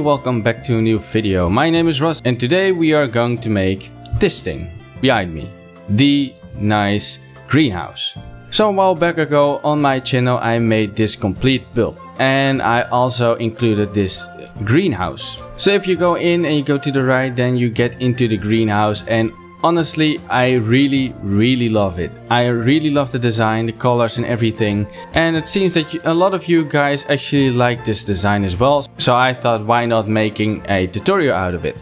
welcome back to a new video. My name is Russ and today we are going to make this thing behind me, the nice greenhouse. So a while back ago on my channel I made this complete build and I also included this greenhouse. So if you go in and you go to the right, then you get into the greenhouse, and honestly, I really love it. I really love the design, the colors and everything. And it seems that a lot of you guys actually like this design as well. So I thought, why not making a tutorial out of it?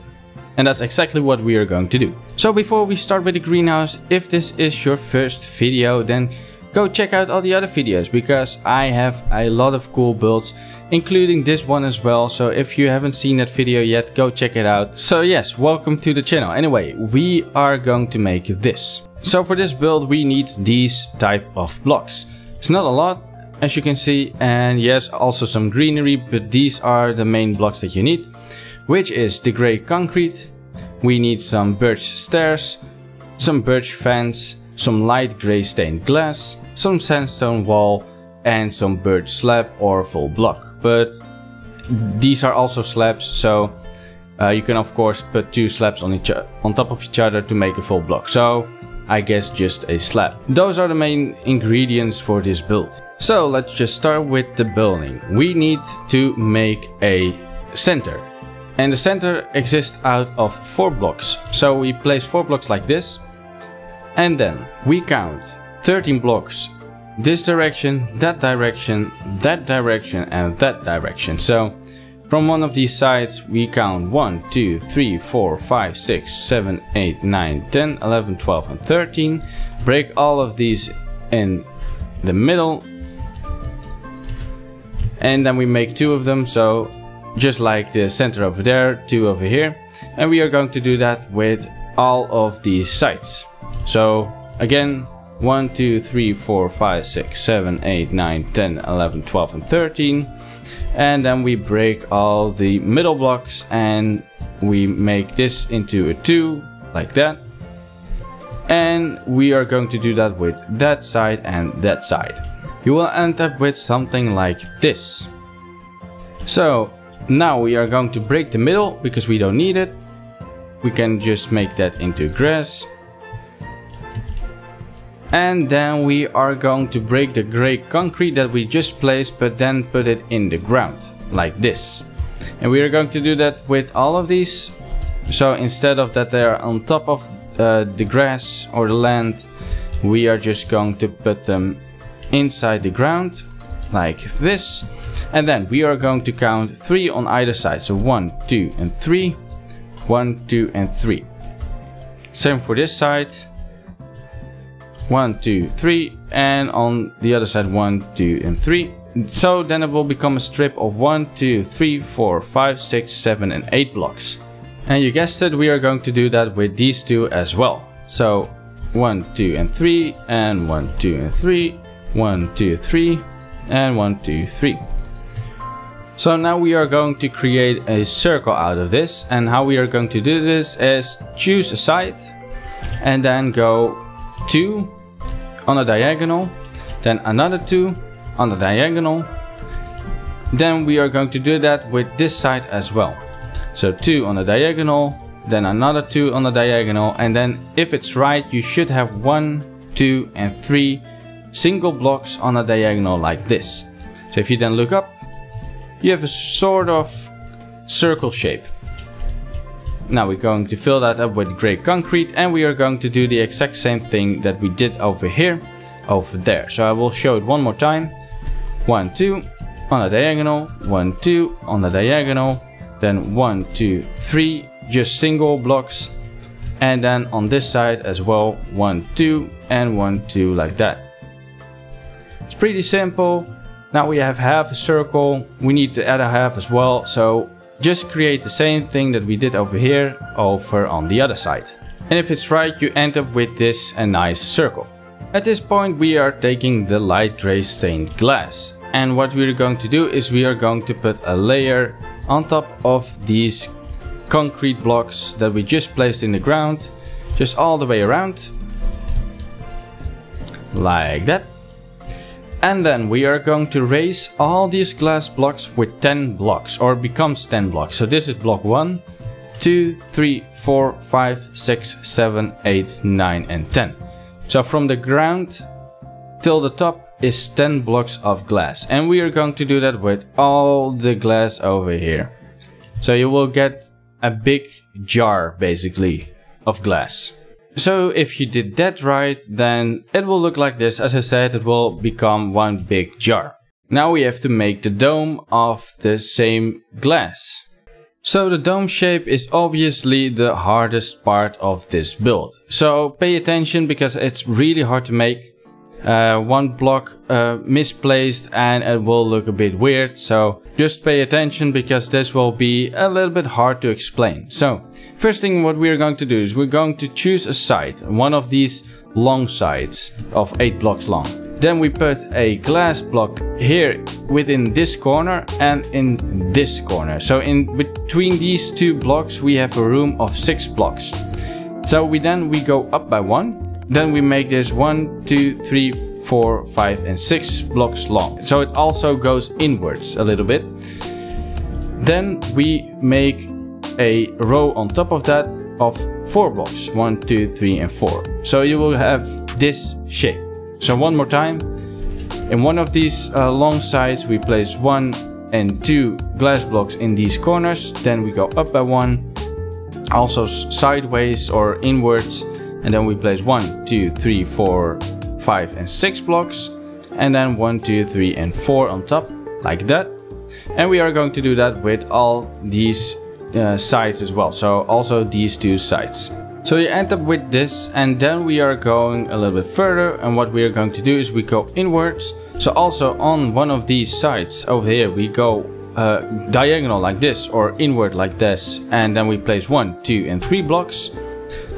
And that's exactly what we are going to do. So before we start with the greenhouse, if this is your first video, then go check out all the other videos, because I have a lot of cool builds, including this one as well. So if you haven't seen that video yet, go check it out. So yes, welcome to the channel. Anyway, we are going to make this. So for this build, we need these type of blocks. It's not a lot, as you can see, and yes, also some greenery, but these are the main blocks that you need, which is the gray concrete. We need some birch stairs, some birch fence, some light gray stained glass, some sandstone wall, and some birch slab or full block. But these are also slabs, so you can of course put two slabs on top of each other to make a full block. So I guess just a slab. Those are the main ingredients for this build. So let's just start with the building. We need to make a center. And the center exists out of 4 blocks. So we place 4 blocks like this. And then we count 13 blocks this direction, that direction, that direction, and that direction. So from one of these sides we count 1, 2, 3, 4, 5, 6, 7, 8, 9, 10, 11, 12, and 13. Break all of these in the middle. And then we make 2 of them. So just like the center over there, 2 over here. And we are going to do that with all of these sides. So again, 1, 2, 3, 4, 5, 6, 7, 8, 9, 10, 11, 12, and 13. And then we break all the middle blocks and we make this into a 2, like that. And we are going to do that with that side and that side. You will end up with something like this. So now we are going to break the middle because we don't need it. We can just make that into grass. And then we are going to break the gray concrete that we just placed, but then put it in the ground like this. And we are going to do that with all of these. So instead of that they are on top of the grass or the land, we are just going to put them inside the ground like this. And then we are going to count 3 on either side. So 1, 2 and 3. 1, 2 and 3. Same for this side. 1, 2, 3, and on the other side 1, 2 and 3. So then it will become a strip of 1, 2, 3, 4, 5, 6, 7 and 8 blocks. And you guessed it, we are going to do that with these 2 as well. So 1, 2 and 3, and 1, 2 and 3, 1, 2, 3, and 1, 2, 3. So now we are going to create a circle out of this, and how we are going to do this is choose a side and then go 2 on a diagonal, then another 2 on the diagonal. Then we are going to do that with this side as well. So 2 on the diagonal, then another 2 on the diagonal, and then if it's right you should have 1, 2 and 3 single blocks on a diagonal like this. So if you then look up, you have a sort of circle shape. Now we're going to fill that up with gray concrete, and we are going to do the exact same thing that we did over here, over there. So I will show it one more time. 1, 2 on a diagonal, 1, 2 on the diagonal, then 1, 2, 3, just single blocks. And then on this side as well, 1, 2 and 1, 2 like that. It's pretty simple. Now we have half a circle. We need the other half as well. So just create the same thing that we did over here, over on the other side. And if it's right, you end up with this a nice circle. At this point we are taking the light gray stained glass. And what we are going to do is we are going to put a layer on top of these concrete blocks that we just placed in the ground. Just all the way around. Like that. And then we are going to raise all these glass blocks with 10 blocks, or becomes 10 blocks. So this is block 1, 2, 3, 4, 5, 6, 7, 8, 9 and 10. So from the ground till the top is 10 blocks of glass, and we are going to do that with all the glass over here. So you will get a big jar basically of glass. So if you did that right, then it will look like this. As I said, it will become one big jar. Now we have to make the dome of the same glass. So the dome shape is obviously the hardest part of this build. So pay attention, because it's really hard to make. One block misplaced and it will look a bit weird, so just pay attention, because this will be a little bit hard to explain. So first thing what we are going to do is we're going to choose a side, one of these long sides of 8 blocks long. Then we put a glass block here within this corner and in this corner. So in between these two blocks we have a room of 6 blocks. So we go up by 1. Then we make this 1, 2, 3, 4, 5 and 6 blocks long. So it also goes inwards a little bit. Then we make a row on top of that of 4 blocks. 1, 2, 3 and 4. So you will have this shape. So one more time. In one of these long sides we place 1 and 2 glass blocks in these corners. Then we go up by 1. Also sideways or inwards. And then we place 1, 2, 3, 4, 5 and 6 blocks. And then 1, 2, 3 and 4 on top, like that. And we are going to do that with all these sides as well. So also these two sides. So you end up with this, and then we are going a little bit further. And what we are going to do is we go inwards. So also on one of these sides over here we go diagonal like this, or inward like this. And then we place 1, 2 and 3 blocks.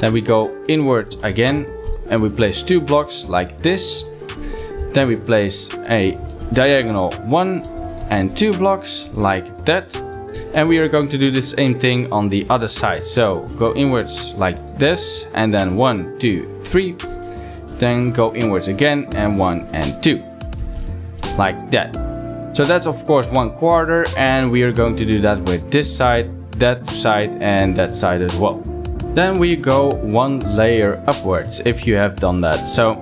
Then we go inward again and we place 2 blocks like this. Then we place a diagonal 1 and 2 blocks like that. And we are going to do the same thing on the other side. So go inwards like this, and then 1, 2, 3. Then go inwards again and 1 and 2. Like that. So that's of course 1/4, and we are going to do that with this side, that side and that side as well. Then we go one layer upwards, if you have done that. So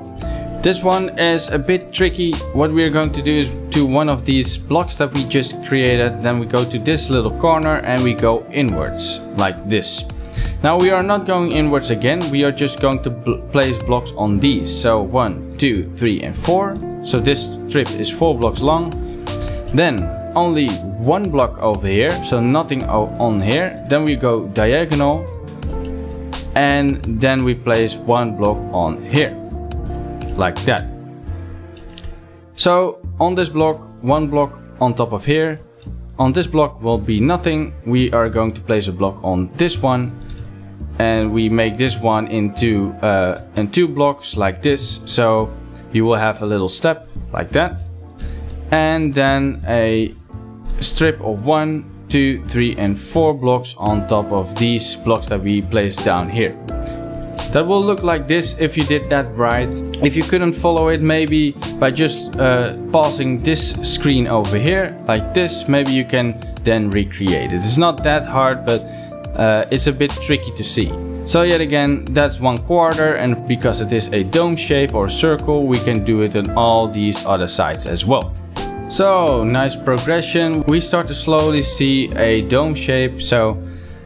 this one is a bit tricky. What we are going to do is to one of these blocks that we just created. Then we go to this little corner and we go inwards like this. Now we are not going inwards again. We are just going to place blocks on these. So 1, 2, 3 and 4. So this strip is 4 blocks long. Then only 1 block over here. So nothing on here. Then we go diagonal. And then we place 1 block on here, like that. So on this block, 1 block on top of here. On this block will be nothing. We are going to place a block on this one. And we make this one into two blocks like this. So you will have a little step like that. And then a strip of 1, 2, 3 and 4 blocks on top of these blocks that we placed down here. That will look like this if you did that right. If you couldn't follow it, maybe by just pausing this screen over here like this, maybe you can then recreate it. It's not that hard, but it's a bit tricky to see. So yet again, that's 1/4, and because it is a dome shape or circle, we can do it on all these other sides as well. So nice progression. We start to slowly see a dome shape, so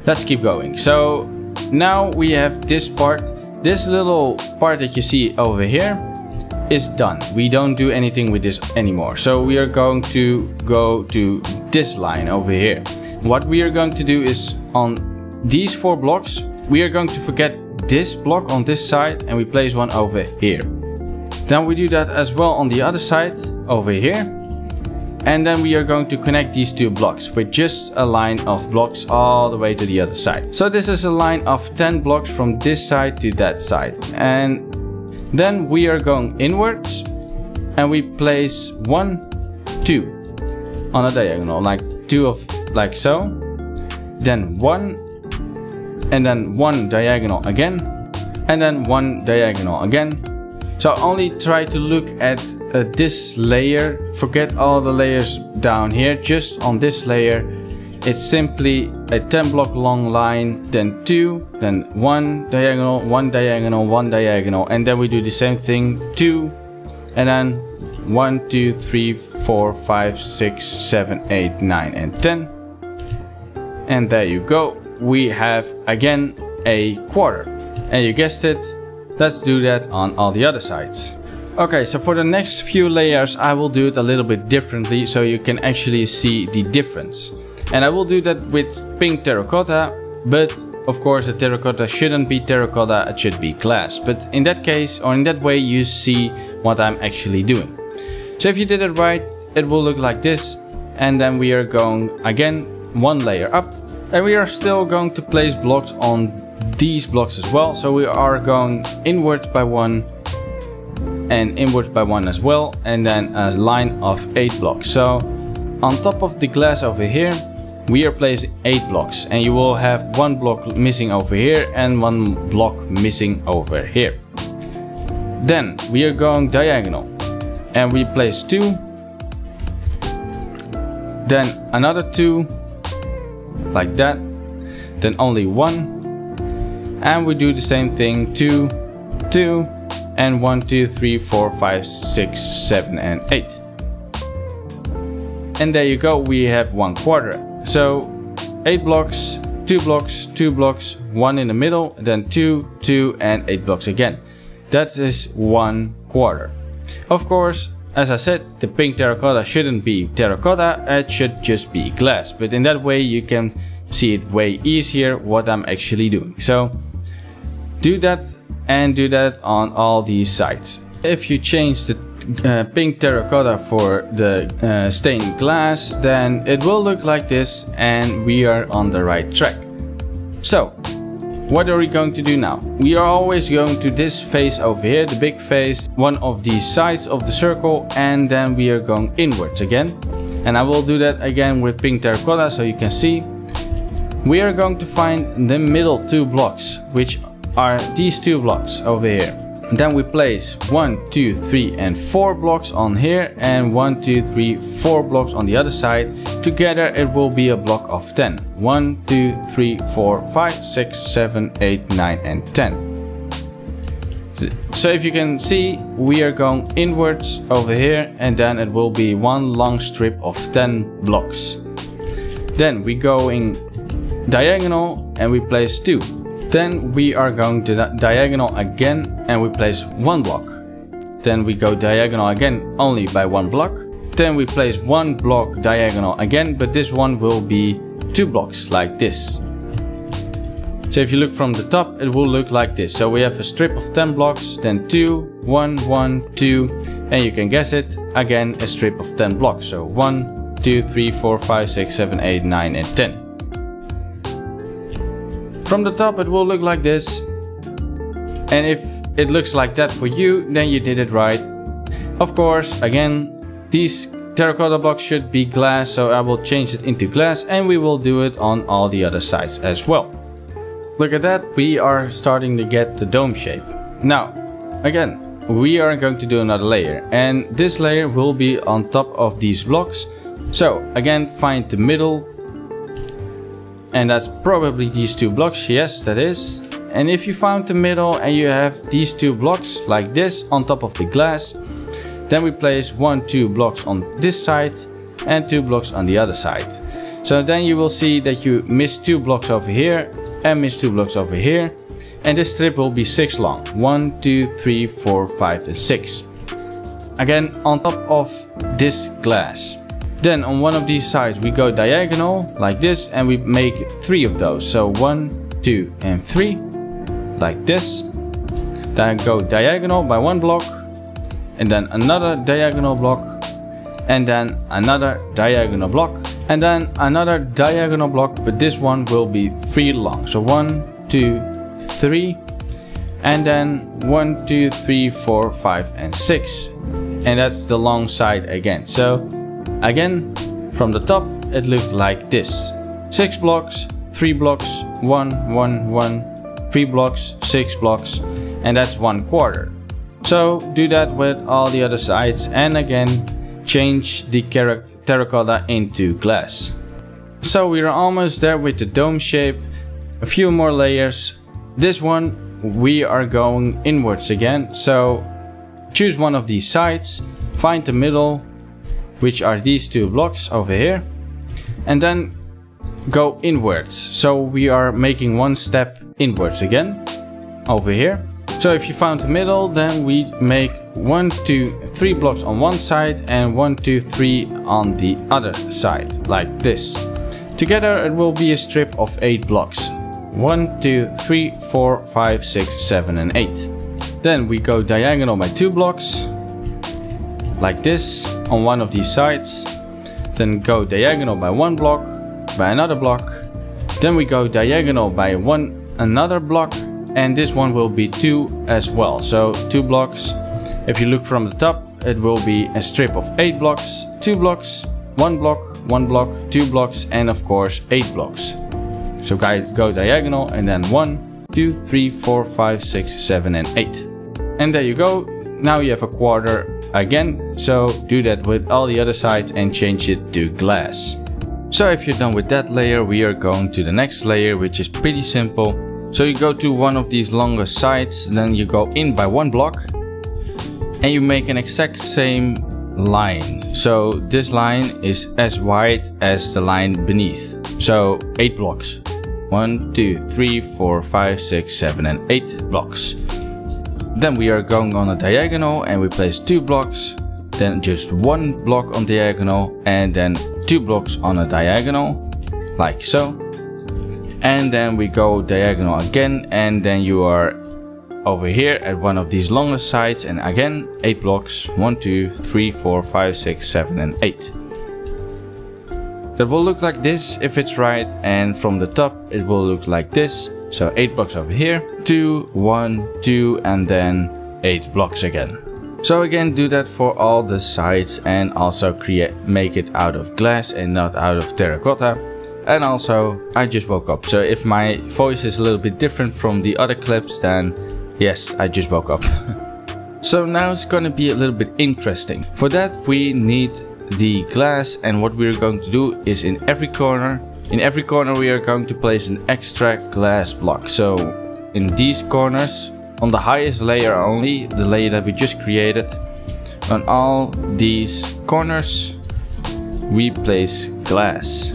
let's keep going. So now we have this part. This little part that you see over here is done. We don't do anything with this anymore. So we are going to go to this line over here. What we are going to do is on these 4 blocks, we are going to forget this block on this side and we place one over here. Then we do that as well on the other side over here. And then we are going to connect these 2 blocks with just a line of blocks all the way to the other side. So this is a line of 10 blocks from this side to that side. And then we are going inwards and we place 1, 2 on a diagonal, like 2 of like so. Then 1 and then 1 diagonal again and then 1 diagonal again. So only try to look at this layer, forget all the layers down here, just on this layer, it's simply a 10 block long line, then 2, then 1 diagonal, 1 diagonal, 1 diagonal, and then we do the same thing, 2, and then 1, 2, 3, 4, 5, 6, 7, 8, 9, and 10. And there you go, we have again a quarter. And you guessed it, let's do that on all the other sides. Okay, so for the next few layers I will do it a little bit differently so you can actually see the difference. And I will do that with pink terracotta, but of course the terracotta shouldn't be terracotta, it should be glass. But in that case, or in that way, you see what I'm actually doing. So if you did it right, it will look like this. And then we are going again one layer up, and we are still going to place blocks on these blocks as well. So we are going inwards by one, and inwards by one as well, and then a line of 8 blocks. So on top of the glass over here, we are placing 8 blocks, and you will have 1 block missing over here and 1 block missing over here. Then we are going diagonal, and we place 2, then another 2, like that, then only 1, and we do the same thing, 2, 2, and 1, 2, 3, 4, 5, 6, 7, and 8. And there you go, we have one quarter. So 8 blocks, 2 blocks, 2 blocks, 1 in the middle, then 2, 2, and 8 blocks again. That is one quarter. Of course, as I said, the pink terracotta shouldn't be terracotta, it should just be glass. But in that way you can see it way easier what I'm actually doing. So do that, and do that on all these sides. If you change the pink terracotta for the stained glass, then it will look like this, and we are on the right track. So what are we going to do now? We are always going to this face over here, the big face, one of these sides of the circle, and then we are going inwards again. And I will do that again with pink terracotta so you can see. We are going to find the middle 2 blocks, which are these 2 blocks over here. And then we place 1, 2, 3 and 4 blocks on here, and 1, 2, 3, 4 blocks on the other side. Together it will be a block of 10. 1, 2, 3, 4, 5, 6, 7, 8, 9 and 10. So if you can see, we are going inwards over here, and then it will be one long strip of 10 blocks. Then we go in diagonal and we place 2. Then we are going to diagonal again, and we place 1 block. Then we go diagonal again, only by 1 block. Then we place 1 block diagonal again, but this one will be 2 blocks like this. So if you look from the top, it will look like this. So we have a strip of 10 blocks, then 2, 1, 1, 2, and you can guess it, again a strip of 10 blocks. So 1, 2, 3, 4, 5, 6, 7, 8, 9 and 10. From the top it will look like this, and if it looks like that for you, then you did it right. Of course, again, these terracotta blocks should be glass, so I will change it into glass, and we will do it on all the other sides as well. Look at that, we are starting to get the dome shape. Now, again, we are going to do another layer, and this layer will be on top of these blocks. So again, find the middle. And that's probably these 2 blocks, yes that is. And if you found the middle and you have these 2 blocks like this on top of the glass, then we place 1, 2 blocks on this side and 2 blocks on the other side. So then you will see that you miss 2 blocks over here and miss 2 blocks over here. And this strip will be 6 long. 1, 2, 3, 4, 5 and 6. Again on top of this glass. Then on one of these sides we go diagonal like this, and we make 3 of those. So 1, 2 and 3 like this. Then go diagonal by 1 block, and then another diagonal block, and then another diagonal block, and then another diagonal block, but this one will be 3 long. So 1, 2, 3, and then 1, 2, 3, 4, 5 and 6. And that's the long side again. So again, from the top it looked like this. 6 blocks, 3 blocks, 1, 1, 1, 3 blocks, 6 blocks, and that's one quarter. So do that with all the other sides, and again change the terracotta into glass. So we are almost there with the dome shape. A few more layers. This one we are going inwards again, so choose one of these sides, find the middle, which are these two blocks over here, and then go inwards. So we are making one step inwards again over here. So if you found the middle, then we make 1, 2, 3 blocks on one side and 1, 2, 3 on the other side, like this. Together it will be a strip of 8 blocks. 1, 2, 3, 4, 5, 6, 7 and 8. Then we go diagonal by 2 blocks, like this, on one of these sides. Then go diagonal by 1 block, by another block. Then we go diagonal by another block, and this one will be 2 as well, so 2 blocks. If you look from the top, it will be a strip of 8 blocks, 2 blocks, 1 block, 1 block, 2 blocks, and of course 8 blocks. So go diagonal and then 1, 2, 3, 4, 5, 6, 7 and 8. And there you go. Now you have a quarter again. So do that with all the other sides and change it to glass. So if you're done with that layer, we are going to the next layer, which is pretty simple. So you go to one of these longer sides, then you go in by 1 block and you make an exact same line. So this line is as wide as the line beneath. So 8 blocks. 1, 2, 3, 4, 5, 6, 7 and 8 blocks. Then we are going on a diagonal and we place 2 blocks, then just 1 block on diagonal, and then 2 blocks on a diagonal, like so. And then we go diagonal again, and then you are over here at one of these longer sides, and again 8 blocks. 1, 2, 3, 4, 5, 6, 7 and 8. That will look like this if it's right, and from the top it will look like this. So 8 blocks over here, 2, 1, 2 and then 8 blocks again. So again, do that for all the sides, and also make it out of glass and not out of terracotta. And also, I just woke up, so if my voice is a little bit different from the other clips, then yes, I just woke up. So now it's gonna be a little bit interesting. For that we need the glass, and what we're going to do is in every corner we are going to place an extra glass block. So in these corners, on the highest layer only, the layer that we just created, on all these corners we place glass,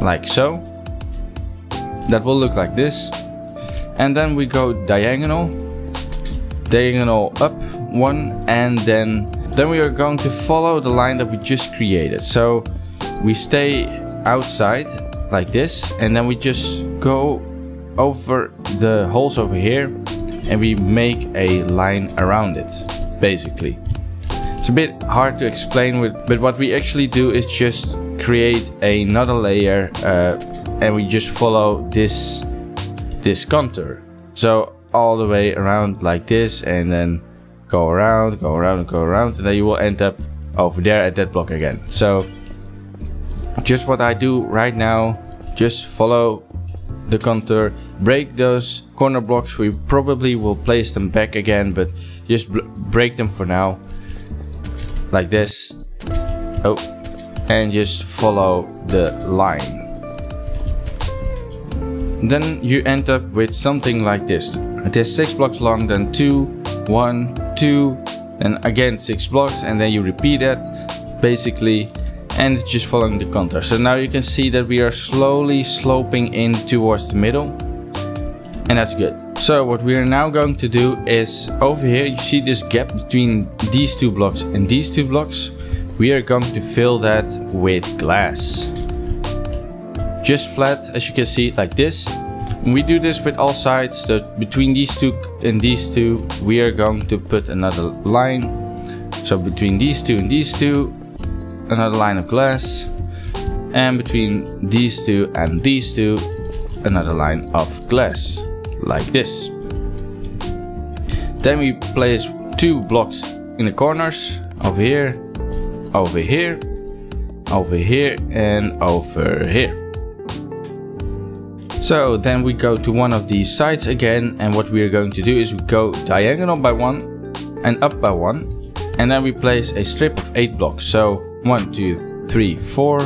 like so. That will look like this. And then we go diagonal up 1, and then we are going to follow the line that we just created. So we stay outside like this, and then we just go over the holes over here and we make a line around it, basically. It's a bit hard to explain, but what we actually do is just create another layer and we just follow this contour. So all the way around like this, and then go around, and then you will end up over there at that block again. So just what I do right now, just follow the contour, break those corner blocks. We probably will place them back again, but just break them for now, like this. Oh, and just follow the line. Then you end up with something like this. It is 6 blocks long, then 2, 1, 2, and again 6 blocks, and then you repeat that basically, and it's just following the contour. So now you can see that we are slowly sloping in towards the middle, and that's good. So what we are now going to do is, over here you see this gap between these 2 blocks and these 2 blocks. We are going to fill that with glass, just flat, as you can see, like this. We do this with all sides. So between these 2 and these 2 we are going to put another line. So between these 2 and these 2, another line of glass, and between these 2 and these 2, another line of glass, like this. Then we place 2 blocks in the corners, over here, over here, over here and over here. So then we go to one of these sides again, and what we are going to do is we go diagonal by one and up by one, and then we place a strip of 8 blocks. So 1, 2, 3, 4,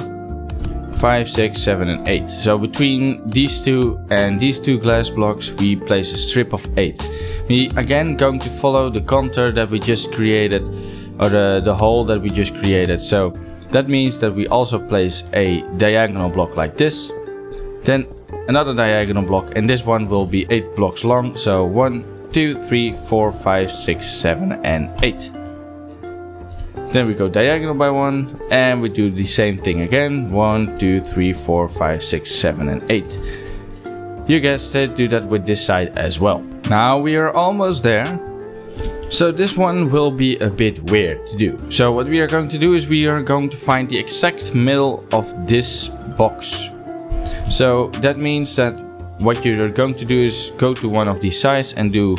5, 6, 7 and 8. So between these two and these two glass blocks we place a strip of 8. We again going to follow the contour that we just created, or the hole that we just created. So that means that we also place a diagonal block like this, then another diagonal block, and this one will be 8 blocks long. So 1, 2, 3, 4, 5, 6, 7 and 8. Then we go diagonal by one, and we do the same thing again. 1, 2, 3, 4, 5, 6, 7 and 8. You guessed it, do that with this side as well. Now we are almost there. So this one will be a bit weird to do. So what we are going to do is we are going to find the exact middle of this box. So that means that what you're going to do is go to one of these sides and do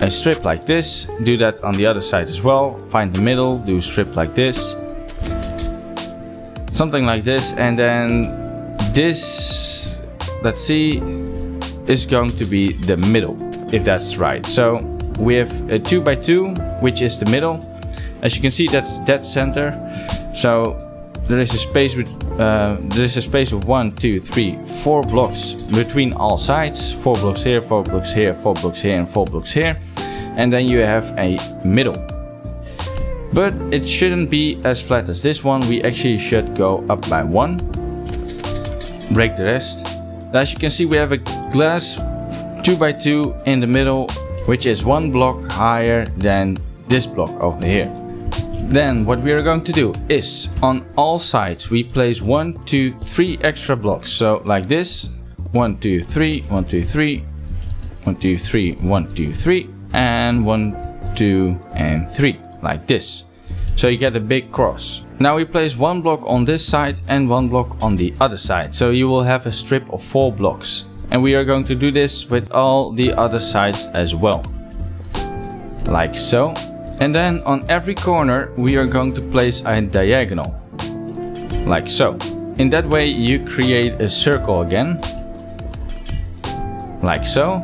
a strip like this. Do that on the other side as well. Find the middle, do a strip like this, something like this, and then this, let's see, is going to be the middle, if that's right. So we have a 2 by 2, which is the middle. As you can see, that's dead center. So there is a space with of 1, 2, 3, 4 blocks between all sides. 4 blocks here, 4 blocks here, 4 blocks here, and 4 blocks here, and then you have a middle. But it shouldn't be as flat as this one. We actually should go up by 1, break the rest. As you can see, we have a glass 2 by 2 in the middle, which is 1 block higher than this block over here. Then what we are going to do is on all sides we place 1, 2, 3 extra blocks. So like this, 1, 2, 3, 1, 2, 3, 1, 2, 3, 1, 2, 3, and 1, 2 and 3 like this. So you get a big cross. Now we place 1 block on this side and 1 block on the other side. So you will have a strip of 4 blocks. And we are going to do this with all the other sides as well. Like so. And then on every corner we are going to place a diagonal. Like so. In that way you create a circle again. Like so.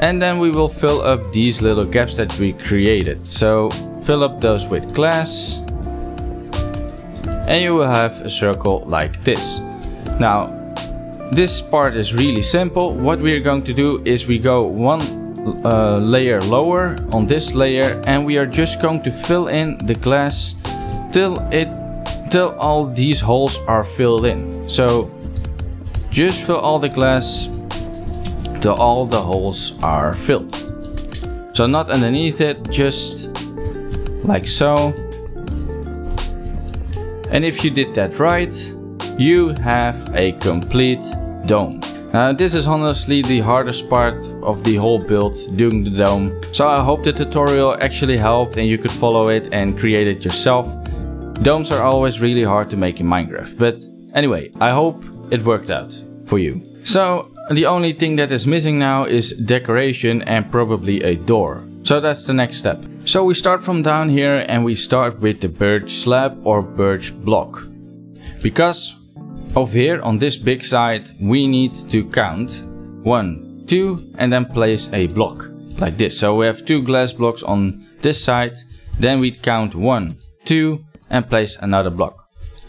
And then we will fill up these little gaps that we created. So fill up those with glass. And you will have a circle like this. Now, this part is really simple. What we are going to do is we go one layer lower on this layer, and we are just going to fill in the glass till all these holes are filled in. So just fill all the glass till all the holes are filled. So not underneath it, just like so. And if you did that right, you have a complete dome. Now this is honestly the hardest part of the whole build, doing the dome. So I hope the tutorial actually helped and you could follow it and create it yourself. Domes are always really hard to make in Minecraft, but anyway, I hope it worked out for you. So the only thing that is missing now is decoration and probably a door. So that's the next step. So we start from down here and we start with the birch slab or birch block. Because over here on this big side we need to count 1, 2 and then place a block like this. So we have 2 glass blocks on this side, then we count 1, 2 and place another block.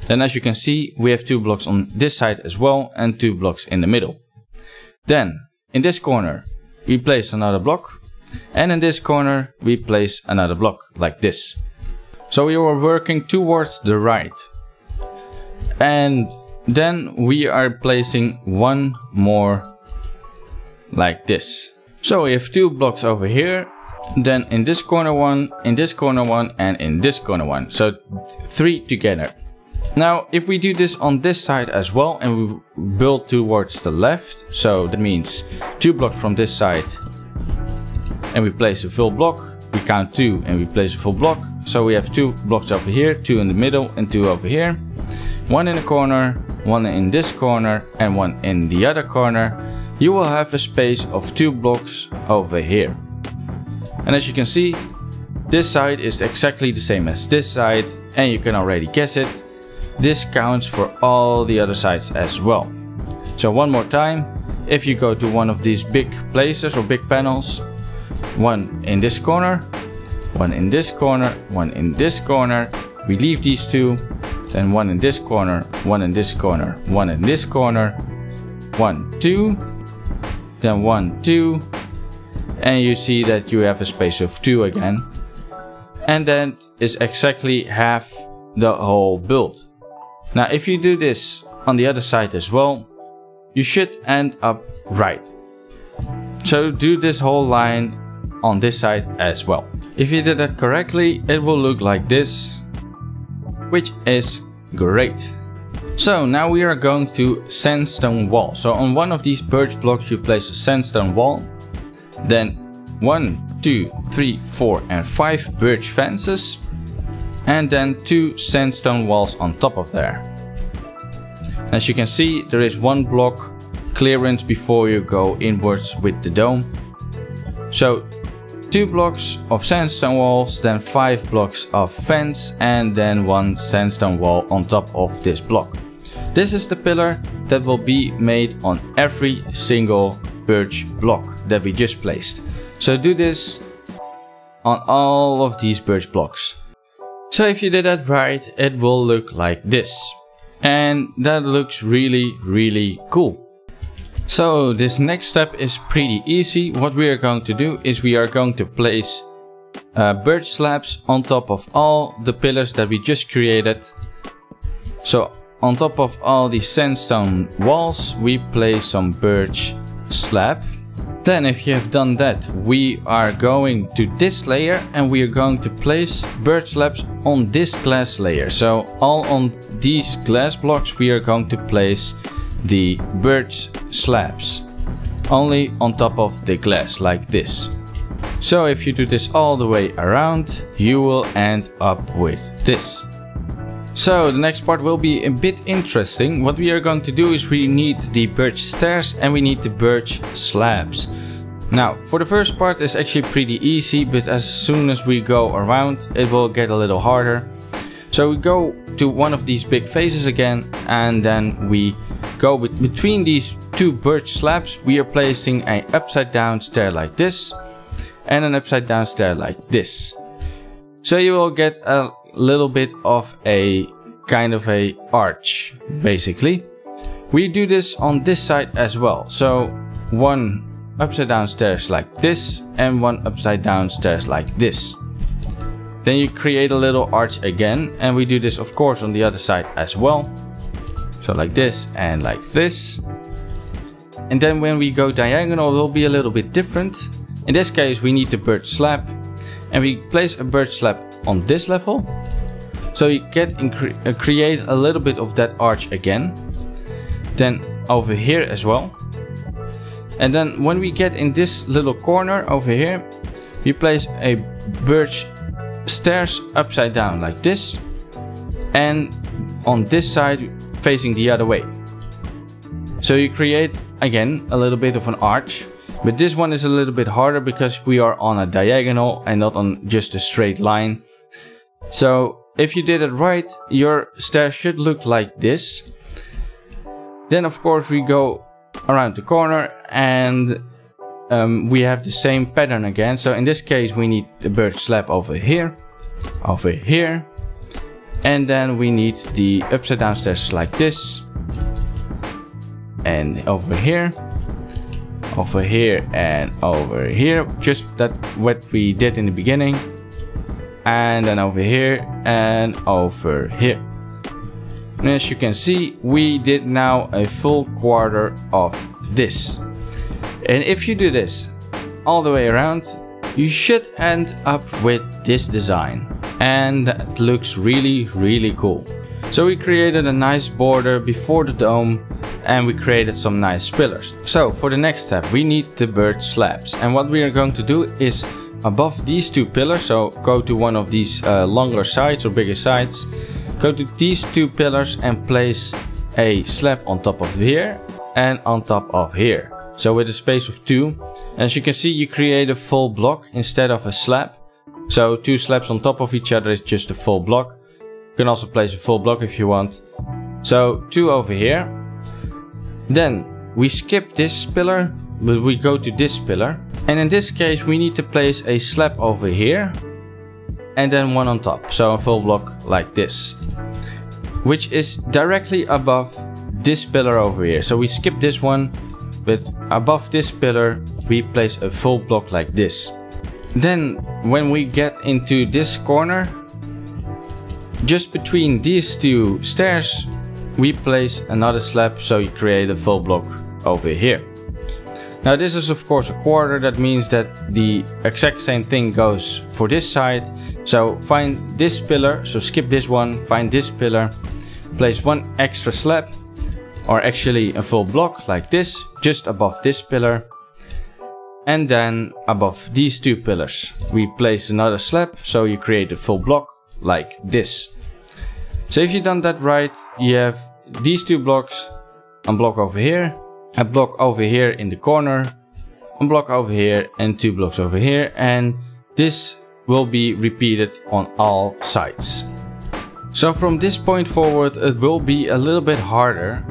Then as you can see we have 2 blocks on this side as well and 2 blocks in the middle. Then in this corner we place another block, and in this corner we place another block like this. So we were working towards the right, and then we are placing 1 more like this. So we have 2 blocks over here, then in this corner 1, in this corner 1, and in this corner 1. So 3 together. Now if we do this on this side as well and we build towards the left, so that means 2 blocks from this side and we place a full block. We count 2 and we place a full block. So we have 2 blocks over here, 2 in the middle and 2 over here. 1 in the corner, 1 in this corner, and 1 in the other corner. You will have a space of 2 blocks over here. And as you can see, this side is exactly the same as this side, and you can already guess it. This counts for all the other sides as well. So one more time, if you go to one of these big places or big panels, one in this corner, one in this corner, one in this corner, we leave these two, then one in this corner, one in this corner, one in this corner, 1, 2, then 1, 2, and you see that you have a space of 2 again, and that is exactly half the whole build. Now if you do this on the other side as well, you should end up right. So do this whole line on this side as well. If you did that correctly, it will look like this, which is great. So now we are going to sandstone wall. So on one of these birch blocks you place a sandstone wall, then 1, 2, 3, 4 and 5 birch fences, and then 2 sandstone walls on top of there. As you can see, there is 1 block clearance before you go inwards with the dome. So 2 blocks of sandstone walls, then 5 blocks of fence, and then 1 sandstone wall on top of this block. This is the pillar that will be made on every single birch block that we just placed. So do this on all of these birch blocks. So if you did that right, it will look like this, and that looks really cool. So this next step is pretty easy. What we are going to do is we are going to place birch slabs on top of all the pillars that we just created. So on top of all these sandstone walls we place some birch slab. Then if you have done that, we are going to this layer and we are going to place birch slabs on this glass layer. So all on these glass blocks we are going to place the birch slabs, only on top of the glass like this. So if you do this all the way around, you will end up with this. So the next part will be a bit interesting. What we are going to do is we need the birch stairs and we need the birch slabs. Now for the first part is actually pretty easy, but as soon as we go around it will get a little harder. So we go to one of these big faces again, and then we go between these 2 birch slabs. We are placing an upside down stair like this and an upside down stair like this. So you will get a little bit of a kind of a arch basically. We do this on this side as well. So 1 upside down stairs like this and 1 upside down stairs like this. Then you create a little arch again, and we do this of course on the other side as well. So like this and like this. And then when we go diagonal it will be a little bit different. In this case we need the birch slab, and we place a birch slab on this level, so you get and create a little bit of that arch again, then over here as well. And then when we get in this little corner over here, we place a birch stairs upside down like this, and on this side facing the other way. So you create again a little bit of an arch, but this one is a little bit harder because we are on a diagonal and not on just a straight line. So if you did it right, your stair should look like this. Then of course we go around the corner and we have the same pattern again. So in this case we need the birch slab over here, and then we need the upside down stairs like this, and over here and over here, just that what we did in the beginning, and then over here and over here. And as you can see, we did now a full quarter of this. And if you do this all the way around, you should end up with this design, and that looks really cool. So we created a nice border before the dome, and we created some nice pillars. So for the next step we need the birch slabs, and what we are going to do is above these 2 pillars, so go to one of these longer sides or bigger sides, go to these 2 pillars and place a slab on top of here and on top of here, so with a space of 2. As you can see, you create a full block instead of a slab, so 2 slabs on top of each other is just a full block. You can also place a full block if you want. So 2 over here, Then we skip this pillar, but we go to this pillar. And in this case we need to place a slab over here and then one on top. So a full block like this, which is directly above this pillar over here. So we skip this one, but above this pillar we place a full block like this. Then when we get into this corner, just between these two stairs, we place another slab, so you create a full block over here. Now this is of course a quarter, that means that the exact same thing goes for this side. So find this pillar, so skip this one, find this pillar, place one extra slab, or actually a full block like this, just above this pillar. And then above these two pillars, we place another slab, so you create a full block like this. So if you've done that right, you have these two blocks, a block over here, a block over here in the corner, a block over here, and two blocks over here, and this will be repeated on all sides. So from this point forward it will be a little bit harder,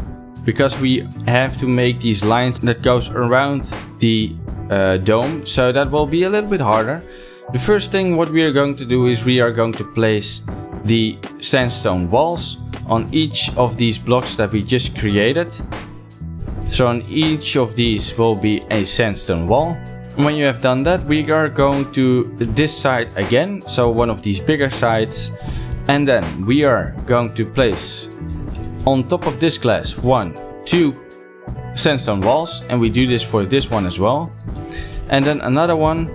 because we have to make these lines that goes around the dome, so that will be a little bit harder. The first thing what we are going to do is we are going to place the sandstone walls on each of these blocks that we just created. So on each of these will be a sandstone wall. And when you have done that, we are going to this side again, so one of these bigger sides, and then we are going to place on top of this glass 1, 2 sandstone walls, and we do this for this one as well, and then another one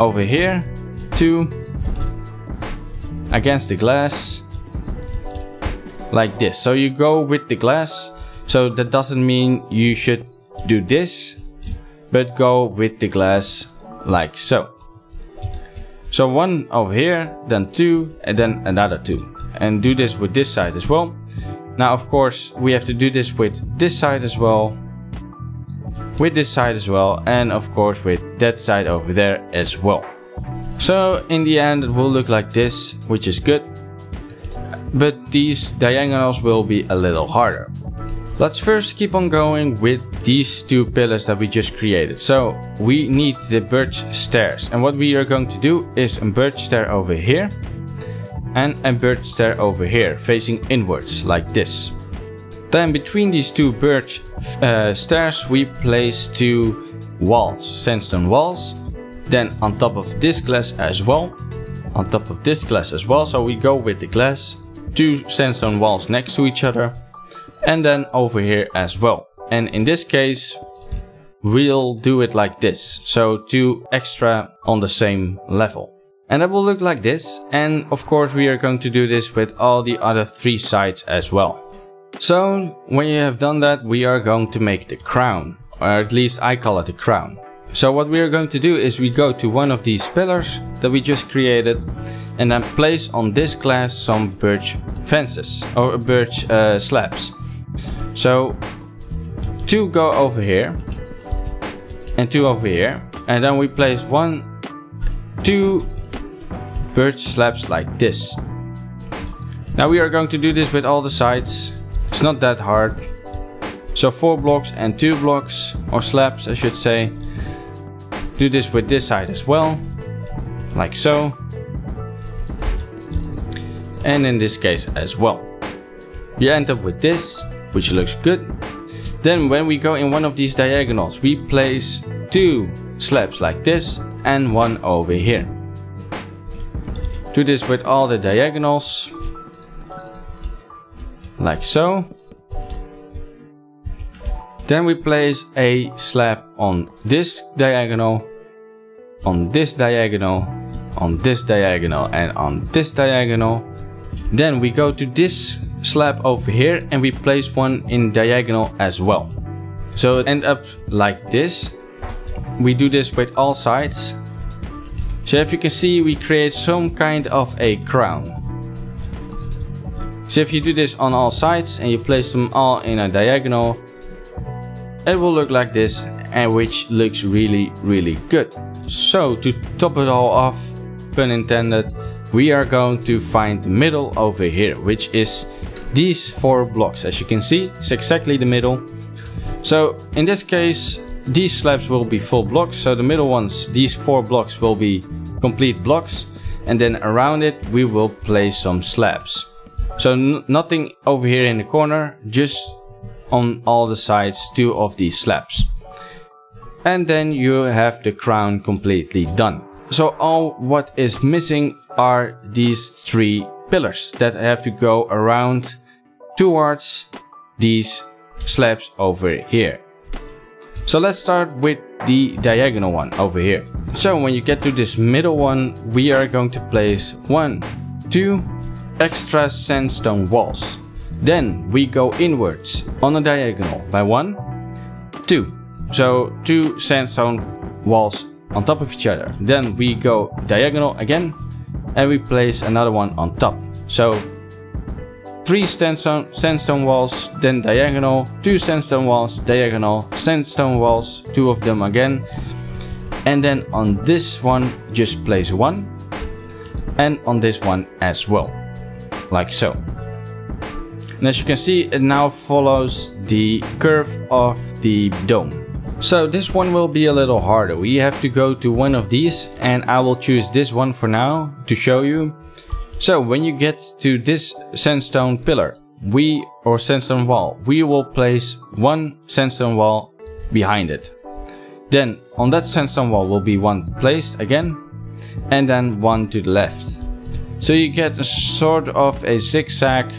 over here, 2 against the glass like this. So you go with the glass, so that doesn't mean you should do this, but go with the glass like so. So one over here, then 2, and then another 2, and do this with this side as well. Now of course we have to do this with this side as well, with this side as well, and of course with that side over there as well. So in the end it will look like this, which is good, but these diagonals will be a little harder. Let's first keep on going with these two pillars that we just created. So we need the birch stairs, and what we are going to do is a birch stair over here and a birch stair over here, facing inwards like this. Then between these two birch stairs we place 2 walls, sandstone walls, then on top of this glass as well, on top of this glass as well, so we go with the glass, 2 sandstone walls next to each other, and then over here as well. And in this case we'll do it like this, so 2 extra on the same level. And that will look like this, and of course we are going to do this with all the other 3 sides as well. So when you have done that, we are going to make the crown, or at least I call it the crown. So what we are going to do is we go to one of these pillars that we just created, and then place on this glass some birch fences, or birch slabs. So 2 go over here and 2 over here, and then we place 1, 2 birch slabs like this. Now we are going to do this with all the sides, it's not that hard. So 4 blocks and 2 blocks, or slabs I should say. Do this with this side as well, like so, and in this case as well. You end up with this, which looks good. Then when we go in one of these diagonals, we place 2 slabs like this and 1 over here. Do this with all the diagonals, like so. Then we place a slab on this diagonal, on this diagonal, on this diagonal, and on this diagonal. Then we go to this slab over here and we place 1 in diagonal as well. So it ends up like this. We do this with all sides. So if you can see, we create some kind of a crown. So if you do this on all sides and you place them all in a diagonal, it will look like this, and which looks really, really good. So to top it all off, pun intended, we are going to find the middle over here, which is these 4 blocks. As you can see, it's exactly the middle. So in this case, these slabs will be full blocks. So the middle ones, these 4 blocks, will be complete blocks. And then around it, we will place some slabs. So nothing over here in the corner, just on all the sides, 2 of these slabs. And then you have the crown completely done. So all what is missing are these 3 pillars that have to go around towards these slabs over here. So let's start with the diagonal one over here. So when you get to this middle one, we are going to place 1, 2 extra sandstone walls. Then we go inwards on a diagonal by 1, 2. So 2 sandstone walls on top of each other. Then we go diagonal again and we place another one on top. So 3 sandstone walls, then diagonal, 2 sandstone walls, diagonal, sandstone walls, 2 of them again. And then on this one, just place 1. And on this one as well, like so. And as you can see, it now follows the curve of the dome. So this one will be a little harder. We have to go to one of these, and I will choose this one for now to show you. So when you get to this sandstone pillar, or sandstone wall, we will place 1 sandstone wall behind it. Then on that sandstone wall will be 1 placed again, and then 1 to the left. So you get a sort of a zigzag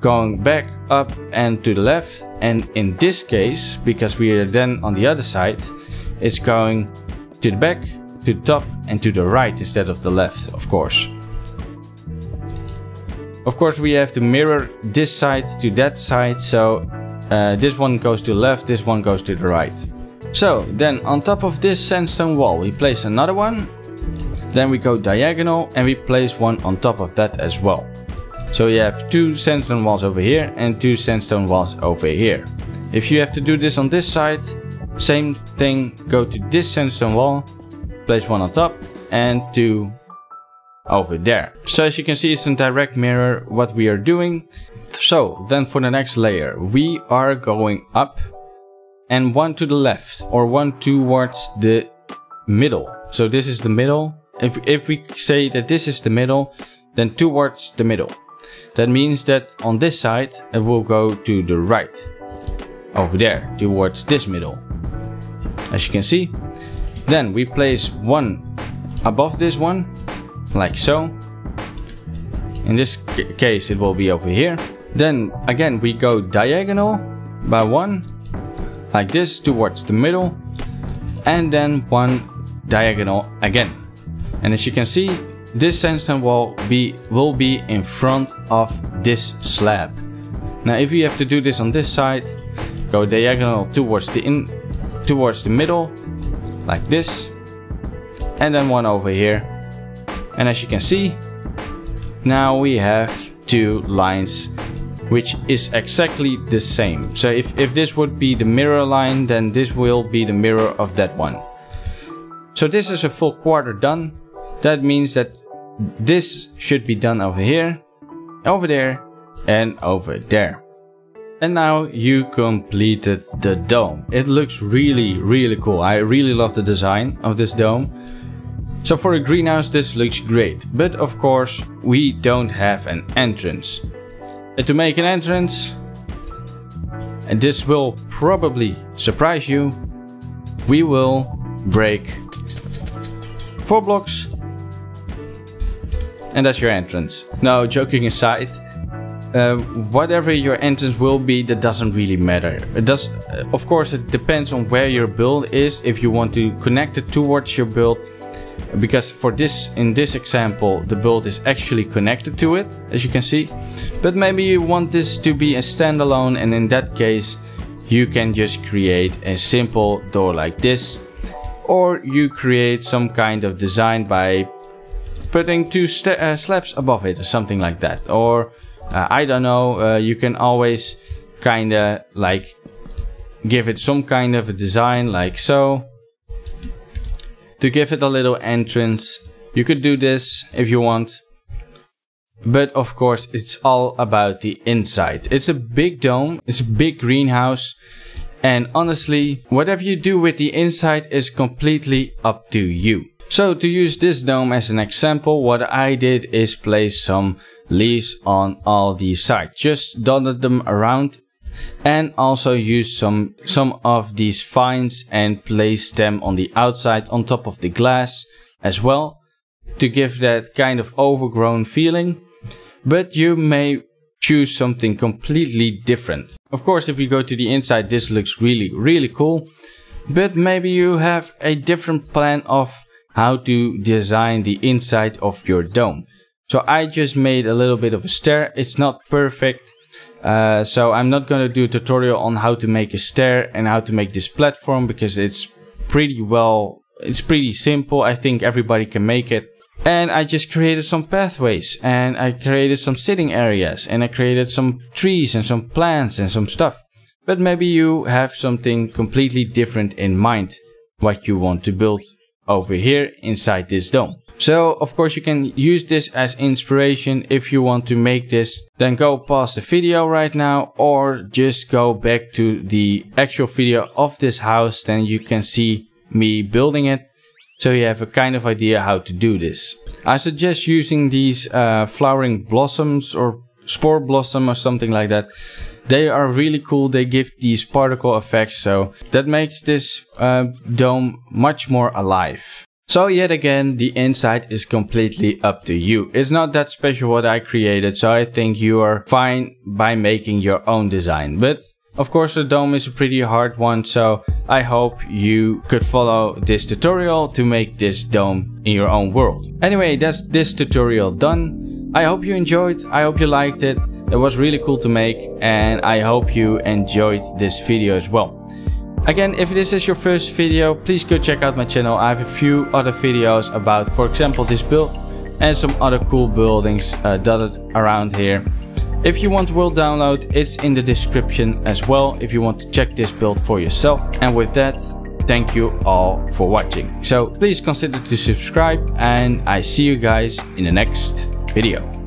going back up and to the left. And in this case, because we are then on the other side, it's going to the back, to the top, and to the right instead of the left, of course. Of course, we have to mirror this side to that side, so this one goes to the left, this one goes to the right. So then on top of this sandstone wall, we place another one. Then we go diagonal and we place 1 on top of that as well. So you have 2 sandstone walls over here and 2 sandstone walls over here. If you have to do this on this side, same thing, go to this sandstone wall, place 1 on top and 2 over there. So as you can see, it's a direct mirror what we are doing. So then for the next layer, we are going up and 1 to the left or 1 towards the middle. So this is the middle. If we say that this is the middle, then towards the middle. That means that on this side it will go to the right, over there, towards this middle, as you can see. Then we place 1 above this one, like so. In this case it will be over here. Then again we go diagonal by 1, like this, towards the middle, and then 1 diagonal again. And as you can see, this sandstone wall will be in front of this slab. Now if you have to do this on this side, go diagonal towards the middle, like this, and then 1 over here. And as you can see, now we have 2 lines, which is exactly the same. So if this would be the mirror line, then this will be the mirror of that one. So this is a full quarter done. That means that this should be done over here, over there, and over there. And now you completed the dome. It looks really, really cool. I really love the design of this dome. So for a greenhouse, this looks great. But of course, we don't have an entrance. And to make an entrance, and this will probably surprise you, we will break 4 blocks. And that's your entrance. Now, joking aside, whatever your entrance will be, that doesn't really matter. It does, of course, it depends on where your build is, if you want to connect it towards your build. Because for this, in this example, the build is actually connected to it, as you can see. But maybe you want this to be a standalone, and in that case, you can just create a simple door like this. Or you create some kind of design by putting 2 slabs above it or something like that. Or I don't know, you can always kind of like give it some kind of a design like so. To give it a little entrance, you could do this if you want. But of course it's all about the inside. It's a big dome, it's a big greenhouse. And honestly, whatever you do with the inside is completely up to you. So to use this dome as an example, what I did is place some leaves on all the sides, just dotted them around, and also used some of these vines and placed them on the outside on top of the glass as well, to give that kind of overgrown feeling. But you may choose something completely different. Of course, if you go to the inside, this looks really cool, but maybe you have a different plan of how to design the inside of your dome. So I just made a little bit of a stair. It's not perfect, so I'm not going to do a tutorial on how to make a stair and how to make this platform, because it's pretty simple. I think everybody can make it. And I just created some pathways, and I created some sitting areas, and I created some trees and some plants and some stuff. But maybe you have something completely different in mind, what you want to build over here inside this dome. So of course you can use this as inspiration. If you want to make this, then go pause the video right now, or just go back to the actual video of this house, then you can see me building it. So you have a kind of idea how to do this. I suggest using these flowering blossoms or spore blossom or something like that. They are really cool. They give these particle effects, so that makes this dome much more alive. So yet again, the inside is completely up to you. It's not that special what I created, so I think you are fine by making your own design. But of course the dome is a pretty hard one, so I hope you could follow this tutorial to make this dome in your own world. Anyway, that's this tutorial done. I hope you enjoyed, I hope you liked it. It was really cool to make, and I hope you enjoyed this video as well. Again, if this is your first video, please go check out my channel. I have a few other videos about, for example, this build and some other cool buildings dotted around here. If you want world download, it's in the description as well, if you want to check this build for yourself. And with that, thank you all for watching. So please consider to subscribe, and I see you guys in the next video.